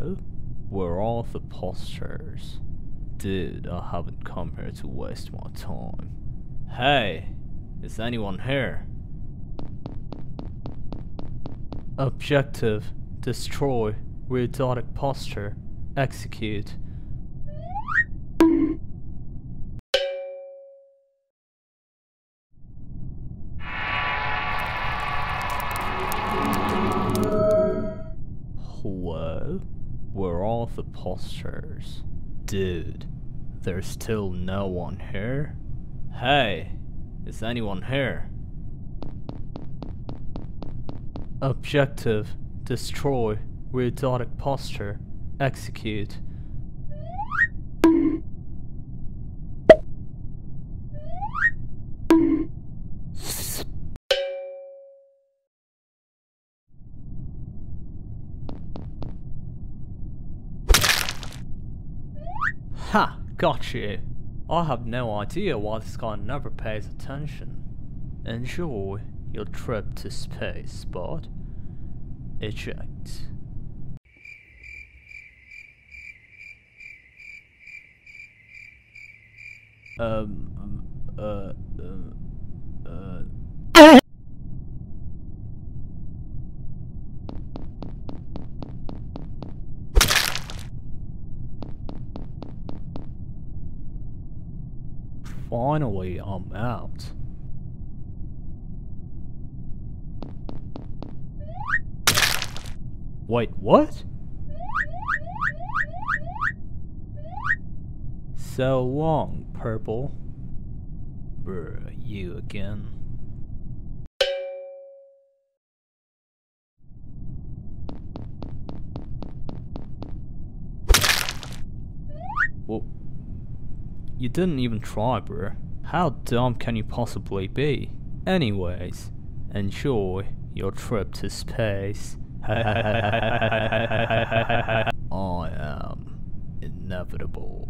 Hello? Where are the postures? Dude, I haven't come here to waste my time. Hey, is anyone here? Objective: destroy Weirdotic posture. Execute. Hello? Where are the postures? Dude, there's still no one here? Hey, is anyone here? Objective: destroy Weirdotic posture. Execute. Ha! Got you! I have no idea why this guy never pays attention. Enjoy your trip to space, bud. Eject. Finally, I'm out. Wait, what? So long, Purple. Bruh, you again. Well, you didn't even try, bruh. How dumb can you possibly be? Anyways, enjoy your trip to space. I am inevitable.